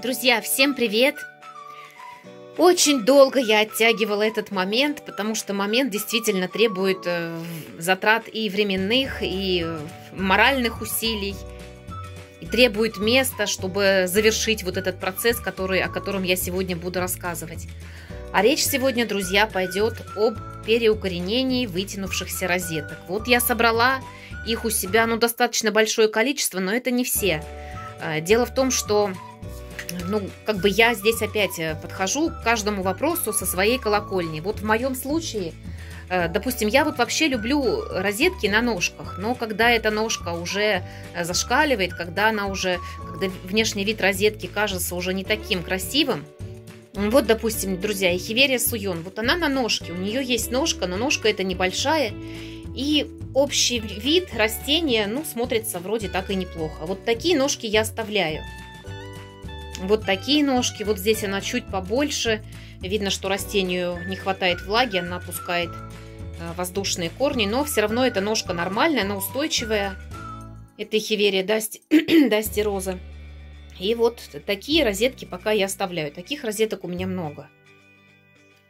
Друзья, всем привет! Очень долго я оттягивала этот момент, потому что момент действительно требует затрат и временных, и моральных усилий, и требует места, чтобы завершить вот этот процесс, о котором я сегодня буду рассказывать. А речь сегодня, друзья, пойдет об переукоренении вытянувшихся розеток. Вот я собрала их у себя, ну, достаточно большое количество, но это не все. Дело в том, что, ну, как бы я здесь опять подхожу к каждому вопросу со своей колокольни. Вот в моем случае, допустим, я вот вообще люблю розетки на ножках, но когда эта ножка уже зашкаливает, когда внешний вид розетки кажется уже не таким красивым. Вот, допустим, друзья, эхеверия Suyon, вот она на ножке, у нее есть ножка, но ножка это небольшая, и общий вид растения, ну, смотрится вроде так и неплохо. Вот такие ножки я оставляю. Вот такие ножки, вот здесь она чуть побольше, видно, что растению не хватает влаги, она пускает воздушные корни, но все равно эта ножка нормальная, она устойчивая, это эхеверия Estер роза. И вот такие розетки пока я оставляю. Таких розеток у меня много.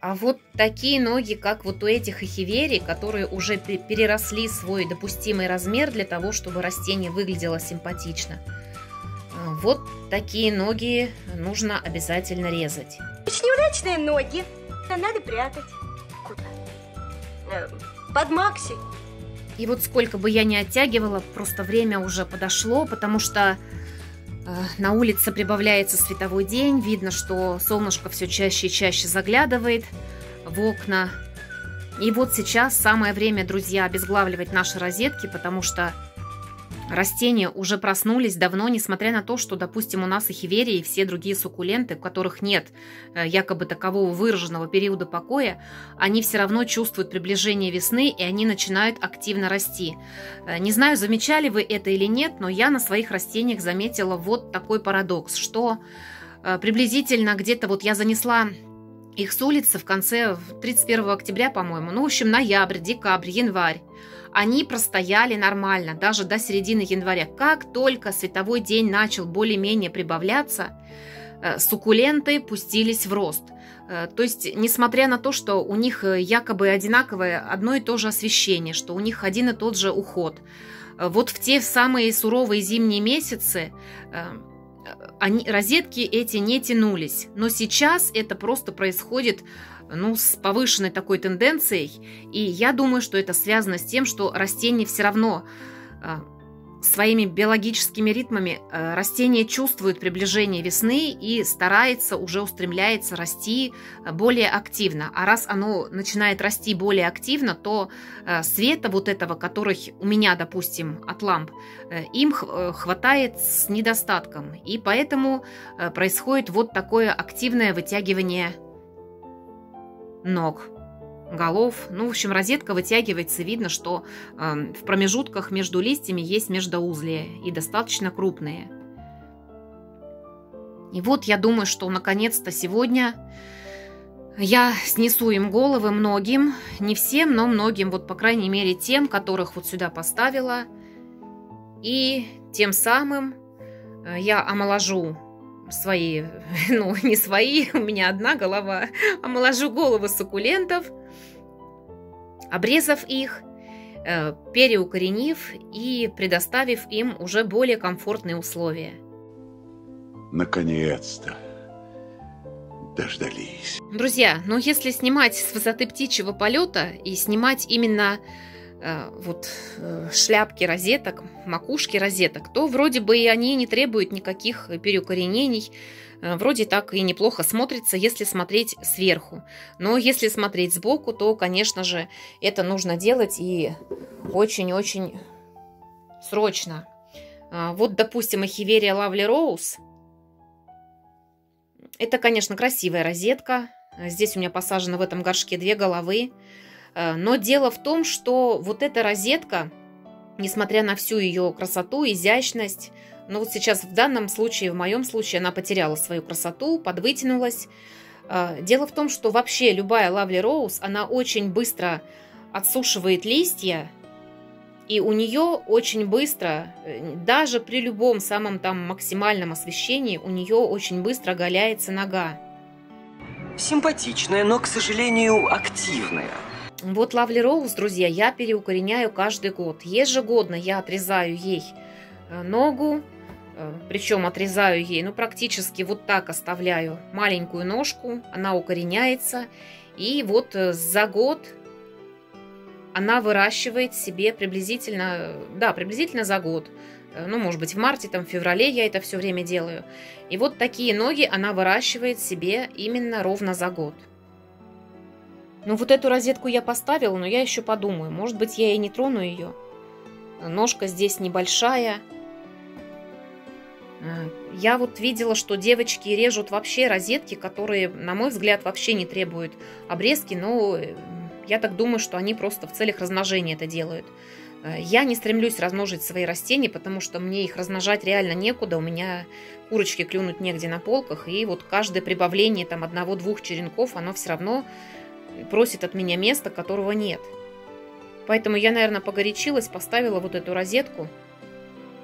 А вот такие ноги, как вот у этих эхеверий, которые уже переросли свой допустимый размер для того, чтобы растение выглядело симпатично. Вот такие ноги нужно обязательно резать. Очень удачные ноги. Надо прятать. Куда? Под макси. И вот сколько бы я ни оттягивала, просто время уже подошло, потому что на улице прибавляется световой день, видно, что солнышко все чаще и чаще заглядывает в окна. И вот сейчас самое время, друзья, обезглавливать наши розетки, потому что растения уже проснулись давно, несмотря на то, что, допустим, у нас эхеверии и все другие суккуленты, у которых нет якобы такового выраженного периода покоя, они все равно чувствуют приближение весны, и они начинают активно расти. Не знаю, замечали вы это или нет, но я на своих растениях заметила вот такой парадокс, что приблизительно где-то вот я занесла их с улицы в конце 31 октября, по-моему, ну, в общем, ноябрь, декабрь, январь. Они простояли нормально, даже до середины января. Как только световой день начал более-менее прибавляться, суккуленты пустились в рост. То есть, несмотря на то, что у них якобы одинаковое одно и то же освещение, что у них один и тот же уход, вот в те самые суровые зимние месяцы розетки эти не тянулись. Но сейчас это просто происходит, ну, с повышенной такой тенденцией. И я думаю, что это связано с тем, что растения все равно своими биологическими ритмами, растения чувствуют приближение весны и старается, уже устремляется расти более активно. А раз оно начинает расти более активно, то света вот этого, который у меня, допустим, от ламп, им хватает с недостатком. И поэтому происходит вот такое активное вытягивание ног, голов. Ну, в общем, розетка вытягивается, видно, что в промежутках между листьями есть междоузлия и достаточно крупные. И вот я думаю, что наконец-то сегодня я снесу им головы многим, не всем, но многим, вот по крайней мере тем, которых вот сюда поставила. И тем самым я омоложу свои, ну, не свои, у меня одна голова, омоложу головы суккулентов, обрезав их, переукоренив и предоставив им уже более комфортные условия. Наконец-то дождались. Друзья, но если снимать с высоты птичьего полета и снимать именно вот шляпки розеток, макушки розеток, то вроде бы и они не требуют никаких переукоренений, вроде так и неплохо смотрится, если смотреть сверху. Но если смотреть сбоку, то, конечно же, это нужно делать и очень-очень срочно. Вот, допустим, эхеверия Lovely Rose. Это, конечно, красивая розетка. Здесь у меня посажено в этом горшке две головы. Но дело в том, что вот эта розетка, несмотря на всю ее красоту, изящность, но вот сейчас в данном случае, в моем случае, она потеряла свою красоту, подвытянулась. Дело в том, что вообще любая Lovely Rose, она очень быстро отсушивает листья, И у нее очень быстро, даже при любом самом там максимальном освещении, у нее очень быстро оголяется нога. Симпатичная, но, к сожалению, активная. Вот Lovely Rose, друзья, я переукореняю каждый год. Ежегодно я отрезаю ей ногу, причем отрезаю ей, ну, практически вот так оставляю маленькую ножку, она укореняется, и вот за год она выращивает себе приблизительно, да, приблизительно за год. Ну, может быть, в марте, там, в феврале я это все время делаю. И вот такие ноги она выращивает себе именно ровно за год. Ну, вот эту розетку я поставила, но я еще подумаю. Может быть, я и не трону ее. Ножка здесь небольшая. Я вот видела, что девочки режут вообще розетки, которые, на мой взгляд, вообще не требуют обрезки, но... Я так думаю, что они просто в целях размножения это делают. Я не стремлюсь размножить свои растения, потому что мне их размножать реально некуда. У меня курочки клюнуть негде на полках. И вот каждое прибавление там одного-двух черенков, оно все равно просит от меня места, которого нет. Поэтому я, наверное, погорячилась, поставила вот эту розетку.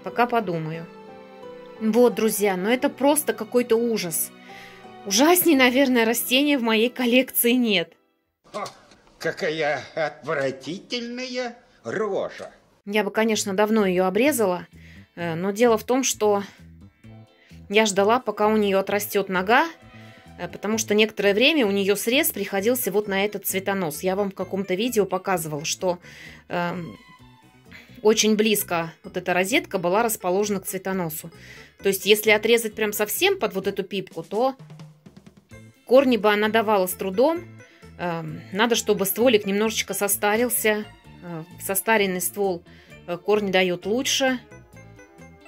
Пока подумаю. Вот, друзья, но это просто какой-то ужас. Ужасней, наверное, растения в моей коллекции нет. Какая отвратительная рожа. Я бы, конечно, давно ее обрезала, но дело в том, что я ждала, пока у нее отрастет нога, потому что некоторое время у нее срез приходился вот на этот цветонос. Я вам в каком-то видео показывала, что очень близко вот эта розетка была расположена к цветоносу. То есть, если отрезать прям совсем под вот эту пипку, то корни бы она давала с трудом. Надо, чтобы стволик немножечко состарился. Состаренный ствол корни дает лучше.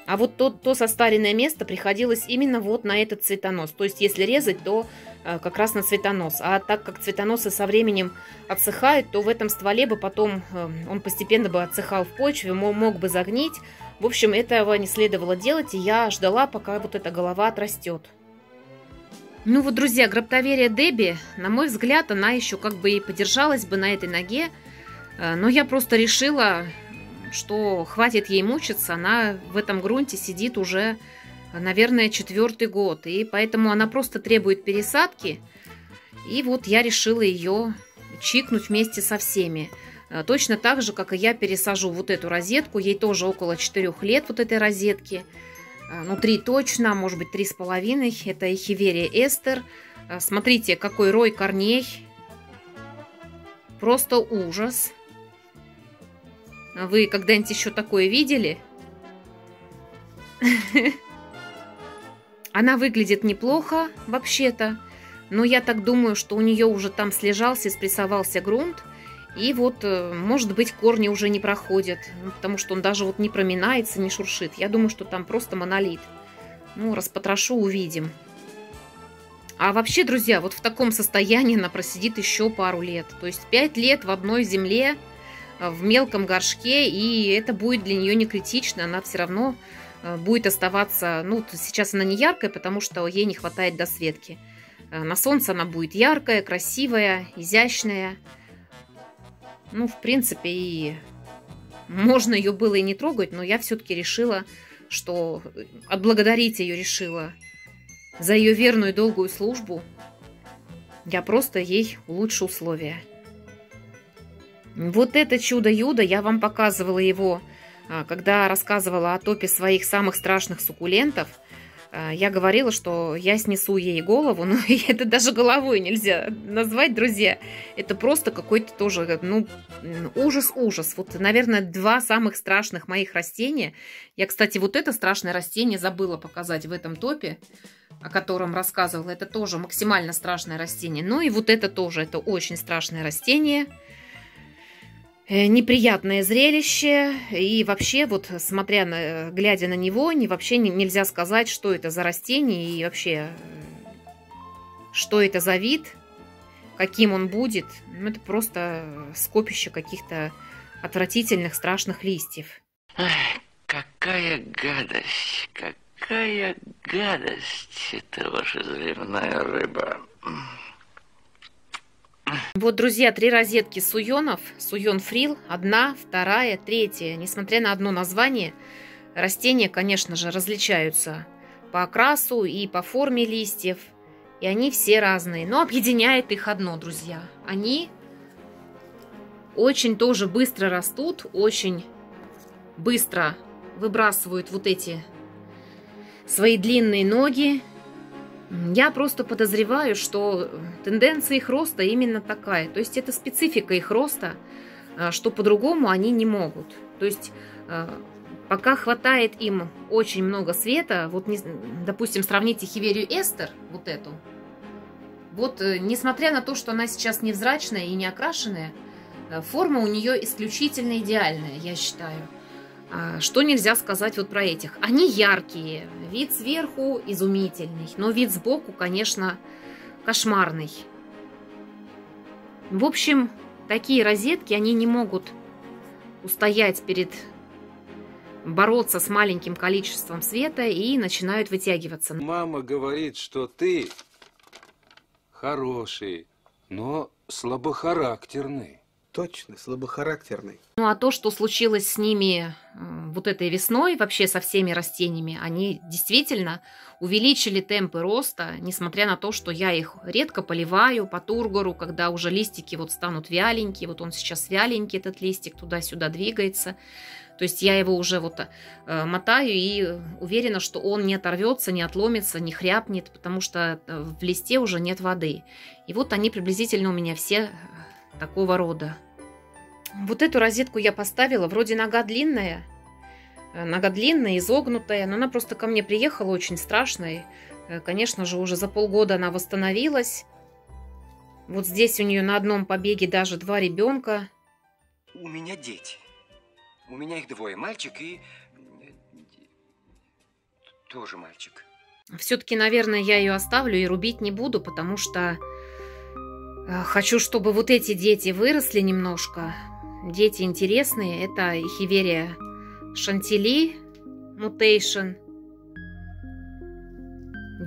А вот то состаренное место приходилось именно вот на этот цветонос. То есть, если резать, то как раз на цветонос. А так как цветоносы со временем отсыхают, то в этом стволе бы потом он постепенно бы отсыхал в почве, мог бы загнить. В общем, этого не следовало делать, и я ждала, пока вот эта голова отрастет. Ну вот, друзья, Граптоверия Дебби, на мой взгляд, она еще как бы и подержалась бы на этой ноге, но я просто решила, что хватит ей мучиться, она в этом грунте сидит уже, наверное, 4-й год, и поэтому она просто требует пересадки, и вот я решила ее чикнуть вместе со всеми. Точно так же, как и я пересажу вот эту розетку, ей тоже около 4 лет вот этой розетки. Ну, 3 точно, может быть, 3,5. Это эхеверия Эстер. Смотрите, какой рой корней. Просто ужас. Вы когда-нибудь еще такое видели? Она выглядит неплохо, вообще-то. Но я так думаю, что у нее уже там слежался и спрессовался грунт. И вот, может быть, корни уже не проходят, потому что он даже вот не проминается, не шуршит. Я думаю, что там просто монолит. Ну, распотрошу, увидим. А вообще, друзья, вот в таком состоянии она просидит еще пару лет. То есть 5 лет в одной земле, в мелком горшке, и это будет для нее не критично. Она все равно будет оставаться... Ну, сейчас она не яркая, потому что ей не хватает досветки. На солнце она будет яркая, красивая, изящная. Ну, в принципе, и можно ее было и не трогать, но я все-таки решила, что отблагодарить ее решила за ее верную и долгую службу. Я просто ей улучшу условия. Вот это чудо-юдо, я вам показывала его, когда рассказывала о топе своих самых страшных суккулентов. Я говорила, что я снесу ей голову, но это даже головой нельзя назвать, друзья. Это просто какой-то тоже, ну, ужас-ужас. Вот, наверное, 2 самых страшных моих растения. Я, кстати, вот это страшное растение забыла показать в этом топе, о котором рассказывала. Это тоже максимально страшное растение. Ну и вот это тоже, это очень страшное растение. Неприятное зрелище, и вообще, вот глядя на него, вообще нельзя сказать, что это за растение и вообще, что это за вид, каким он будет. Ну, это просто скопище каких-то отвратительных, страшных листьев. Ах, какая гадость, какая гадость, это ваша заливная рыба. Вот, друзья, 3 розетки суйонов. Суйон фрил. 1, 2, 3. Несмотря на одно название, растения, конечно же, различаются по окрасу и по форме листьев. И они все разные. Но объединяет их одно, друзья. Они очень тоже быстро растут. Очень быстро выбрасывают вот эти свои длинные ноги. Я просто подозреваю, что тенденция их роста именно такая. То есть это специфика их роста, что по-другому они не могут. То есть пока хватает им очень много света. Вот, допустим, сравните Эхеверию Эстер, вот эту. Вот, несмотря на то, что она сейчас невзрачная и не окрашенная, форма у нее исключительно идеальная, я считаю. Что нельзя сказать вот про этих? Они яркие, вид сверху изумительный, но вид сбоку, конечно, кошмарный. В общем, такие розетки, они не могут устоять перед... бороться с маленьким количеством света и начинают вытягиваться. Мама говорит, что ты хороший, но слабохарактерный. Точно, слабохарактерный. Ну а то, что случилось с ними вот этой весной, вообще со всеми растениями, они действительно увеличили темпы роста, несмотря на то, что я их редко поливаю по тургору, когда уже листики вот станут вяленькие. Вот он сейчас вяленький, этот листик, туда-сюда двигается. То есть я его уже вот мотаю и уверена, что он не оторвется, не отломится, не хряпнет, потому что в листе уже нет воды. И вот они приблизительно у меня все такого рода. Вот эту розетку я поставила, вроде нога длинная, изогнутая, но она просто ко мне приехала очень страшной. Конечно же, уже за полгода она восстановилась. Вот здесь у нее на одном побеге даже 2 ребенка. У меня дети. У меня их 2, мальчик и тоже мальчик. Все-таки, наверное, я ее оставлю и рубить не буду, потому что хочу, чтобы вот эти дети выросли немножко. Дети интересные. Это Эхеверия Шантили мутейшн.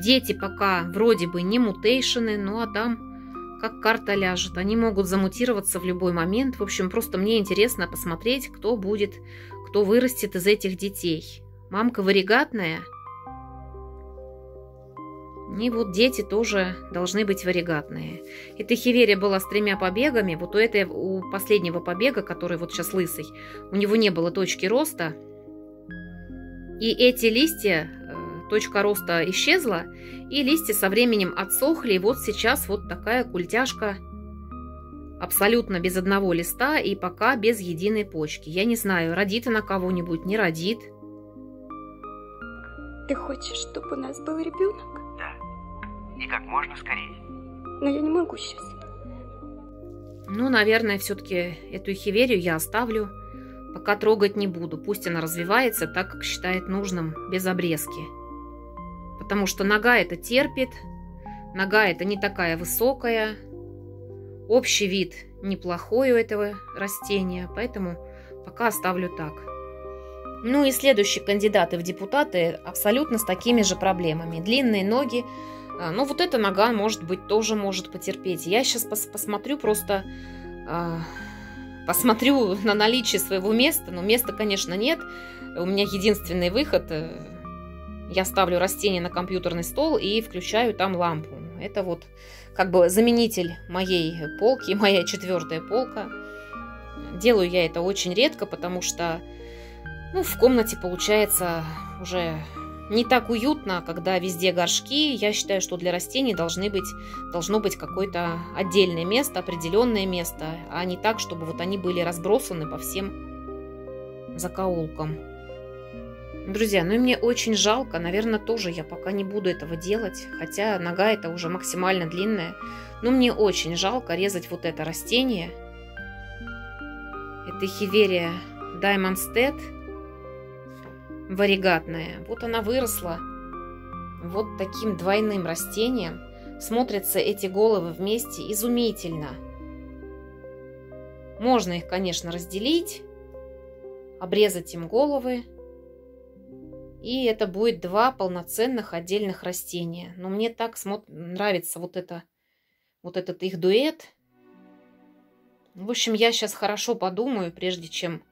Дети пока вроде бы не мутейшены, ну а там как карта ляжет. Они могут замутироваться в любой момент. В общем, просто мне интересно посмотреть, кто будет, кто вырастет из этих детей. Мамка варигатная. И вот дети тоже должны быть варигатные. Эта эхеверия была с 3 побегами. Вот у последнего побега, который вот сейчас лысый, у него не было точки роста. И эти листья, точка роста исчезла, и листья со временем отсохли. И вот сейчас вот такая культяшка абсолютно без одного листа и пока без единой почки. Я не знаю, родит она кого-нибудь, не родит. Ты хочешь, чтобы у нас был ребенок? И как можно скорее. Но я не могу сейчас. Ну, наверное, все-таки эту эхеверию я оставлю. Пока трогать не буду. Пусть она развивается так, как считает нужным, без обрезки. Потому что нога это терпит. Нога это не такая высокая. Общий вид неплохой у этого растения. Поэтому пока оставлю так. Ну и следующие кандидаты в депутаты абсолютно с такими же проблемами. Длинные ноги. Но вот эта нога, может быть, тоже может потерпеть. Я сейчас посмотрю, просто посмотрю на наличие своего места. Но места, конечно, нет. У меня единственный выход. Я ставлю растение на компьютерный стол и включаю там лампу. Это вот как бы заменитель моей полки, моя 4-я полка. Делаю я это очень редко, потому что ну, в комнате получается уже... не так уютно, когда везде горшки. Я считаю, что для растений должно быть какое-то отдельное место, определенное место, а не так, чтобы вот они были разбросаны по всем закоулкам. Друзья, ну и мне очень жалко. Наверное, тоже я пока не буду этого делать, хотя нога эта уже максимально длинная. Но мне очень жалко резать вот это растение. Это Эхеверия Diamond Stead. Варигатная. Вот она выросла вот таким двойным растением. Смотрятся эти головы вместе изумительно. Можно их, конечно, разделить, обрезать им головы. И это будет 2 полноценных отдельных растения. Но мне так нравится вот этот их дуэт. В общем, я сейчас хорошо подумаю, прежде чем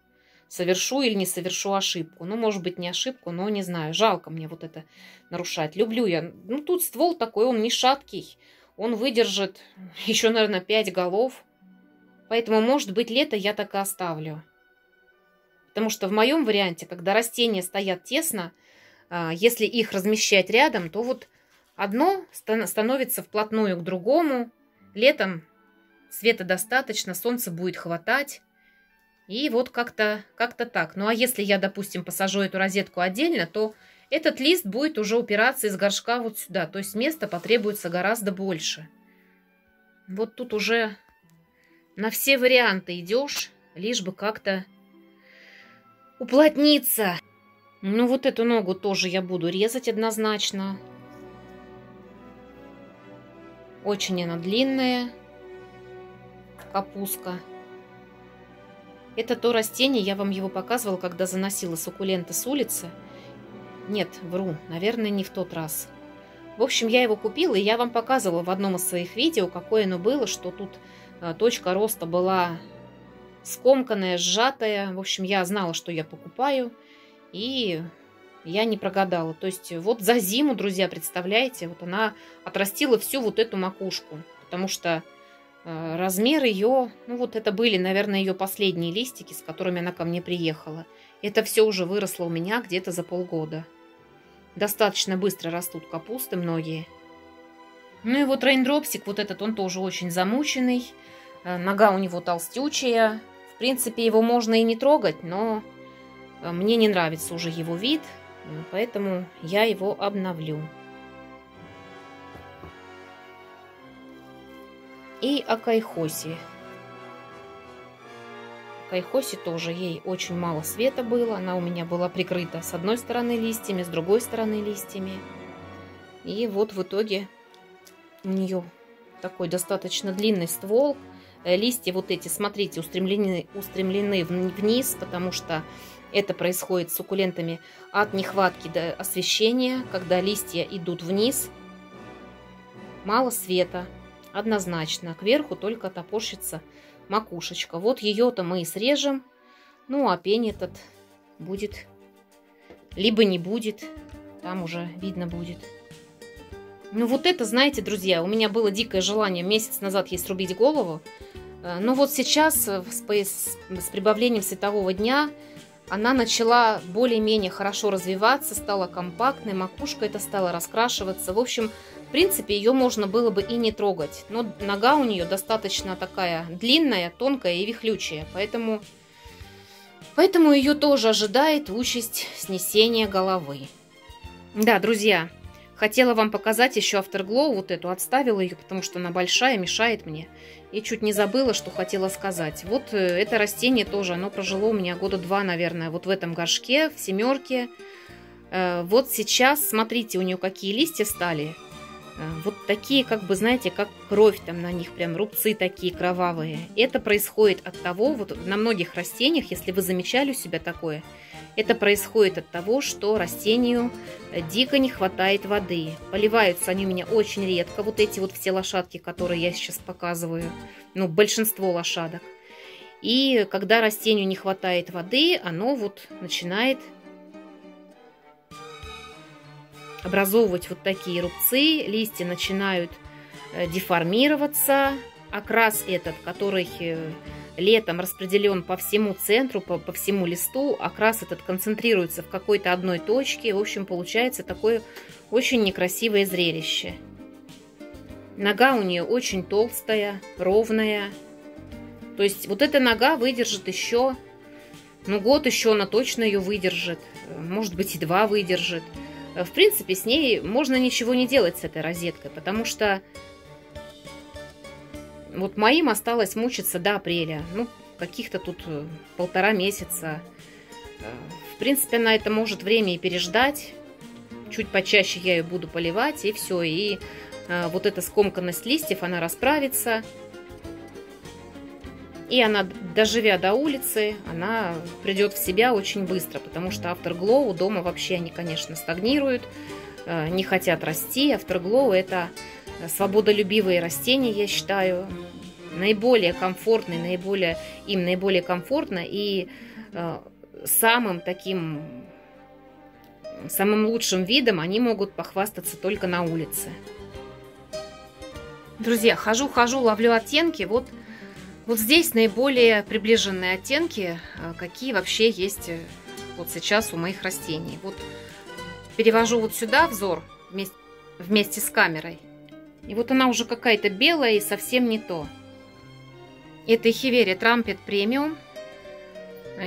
совершу или не совершу ошибку. Ну, может быть, не ошибку, но не знаю. Жалко мне вот это нарушать. Люблю я. Ну, тут ствол такой, он не шаткий. Он выдержит еще, наверное, 5 голов. Поэтому, может быть, лето я так и оставлю. Потому что в моем варианте, когда растения стоят тесно, если их размещать рядом, то вот одно становится вплотную к другому. Летом света достаточно, солнца будет хватать. И вот как-то так. Ну, а если я, допустим, посажу эту розетку отдельно, то этот лист будет уже упираться из горшка вот сюда. То есть места потребуется гораздо больше. Вот тут уже на все варианты идешь, лишь бы как-то уплотниться. Ну, вот эту ногу тоже я буду резать однозначно. Очень она длинная. Капуста. Это то растение, я вам его показывала, когда заносила суккуленты с улицы. Нет, вру, наверное, не в тот раз. В общем, я его купила, и я вам показывала в одном из своих видео, какое оно было, что тут точка роста была скомканная, сжатая. В общем, я знала, что я покупаю, и я не прогадала. То есть вот за зиму, друзья, представляете, вот она отрастила всю вот эту макушку, потому что размер ее, ну вот это были, наверное, ее последние листики, с которыми она ко мне приехала. Это все уже выросло у меня где-то за полгода. Достаточно быстро растут капусты многие. Ну и вот рейндропсик вот этот, он тоже очень замученный. Нога у него толстючая. В принципе, его можно и не трогать, но мне не нравится уже его вид, поэтому я его обновлю. И акайхоси. Акайхоси тоже, ей очень мало света было. Она у меня была прикрыта с одной стороны листьями, с другой стороны листьями. И вот в итоге у нее такой достаточно длинный ствол. Листья вот эти, смотрите, устремлены вниз, потому что это происходит с суккулентами от нехватки до освещения, когда листья идут вниз. Мало света. Однозначно, кверху только топорщится макушечка. Вот ее-то мы и срежем. Ну, а пень этот будет, либо не будет. Там уже видно будет. Ну, вот это, знаете, друзья, у меня было дикое желание месяц назад ей срубить голову. Но вот сейчас, с прибавлением светового дня, она начала более-менее хорошо развиваться, стала компактной, макушка эта стала раскрашиваться. В общем, в принципе, ее можно было бы и не трогать. Но нога у нее достаточно такая длинная, тонкая и вихлючая. Поэтому ее тоже ожидает участь снесения головы. Да, друзья, хотела вам показать еще Afterglow. Вот эту отставила ее, потому что она большая, мешает мне. И чуть не забыла, что хотела сказать. Вот это растение тоже, оно прожило у меня года 2, наверное, вот в этом горшке, в 7-ке. Вот сейчас, смотрите, у нее какие листья стали. Вот такие, как бы, знаете, как кровь там на них, прям рубцы такие кровавые. Это происходит от того, вот на многих растениях, если вы замечали у себя такое, это происходит от того, что растению дико не хватает воды. Поливаются они у меня очень редко, вот эти вот все лошадки, которые я сейчас показываю, ну, большинство лошадок. И когда растению не хватает воды, оно вот начинает образовывать вот такие рубцы, листья начинают деформироваться. Окрас этот, который летом распределен по всему центру, по всему листу, окрас этот концентрируется в какой-то одной точке. В общем, получается такое очень некрасивое зрелище. Нога у нее очень толстая, ровная. То есть вот эта нога выдержит еще, ну, год еще она точно ее выдержит. Может быть, и 2 выдержит. В принципе, с ней можно ничего не делать, с этой розеткой, потому что вот моим осталось мучиться до апреля. Ну, каких-то тут 1,5 месяца. В принципе, она это может время и переждать. Чуть почаще я ее буду поливать, и все. И вот эта скомканность листьев, она расправится. И она, доживя до улицы, она придет в себя очень быстро, потому что Afterglow дома вообще они, конечно, стагнируют, не хотят расти. Afterglow – это свободолюбивые растения, я считаю. наиболее комфортной, наиболее комфортно и самым лучшим видом они могут похвастаться только на улице. Друзья, хожу-хожу, ловлю оттенки. Вот здесь наиболее приближенные оттенки, какие вообще есть вот сейчас у моих растений. Вот перевожу вот сюда взор вместе с камерой. И вот она уже какая-то белая и совсем не то. Это эхеверия Trumpet Premium.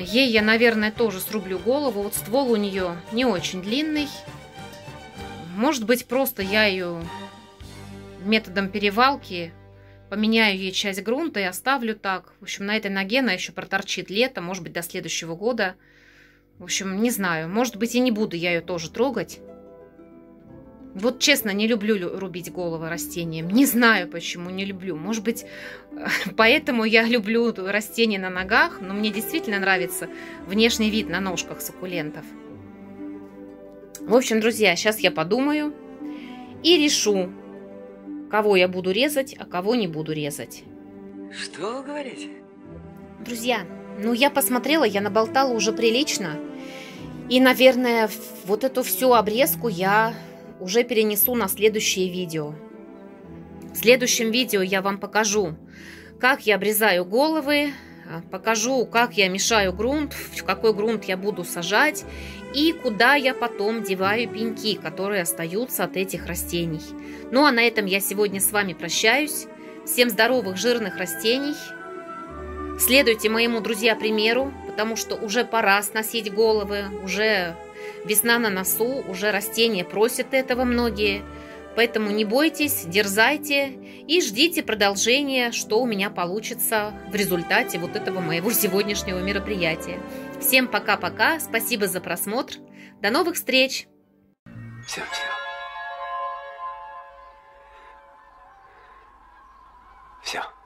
Ей я, наверное, тоже срублю голову. Вот ствол у нее не очень длинный. Может быть, просто я ее методом перевалки поменяю ей часть грунта и оставлю так. В общем, на этой ноге она еще проторчит лето, может быть, до следующего года. В общем, не знаю. Может быть, и не буду я ее тоже трогать. Вот честно, не люблю рубить головы растениям. Не знаю, почему не люблю. Может быть, поэтому я люблю растения на ногах, но мне действительно нравится внешний вид на ножках суккулентов. В общем, друзья, сейчас я подумаю и решу, кого я буду резать, а кого не буду резать. Что вы говорите? Друзья, ну я посмотрела, я наболтала уже прилично. И, наверное, вот эту всю обрезку я уже перенесу на следующее видео. В следующем видео я вам покажу, как я обрезаю головы, покажу, как я мешаю грунт, в какой грунт я буду сажать и куда я потом деваю пеньки, которые остаются от этих растений. Ну а на этом я сегодня с вами прощаюсь. Всем здоровых, жирных растений. Следуйте моему, друзья, примеру, потому что уже пора сносить головы, уже весна на носу, уже растения просят этого многие. Поэтому не бойтесь, дерзайте и ждите продолжения, что у меня получится в результате вот этого моего сегодняшнего мероприятия. Всем пока-пока, спасибо за просмотр, до новых встреч! Все.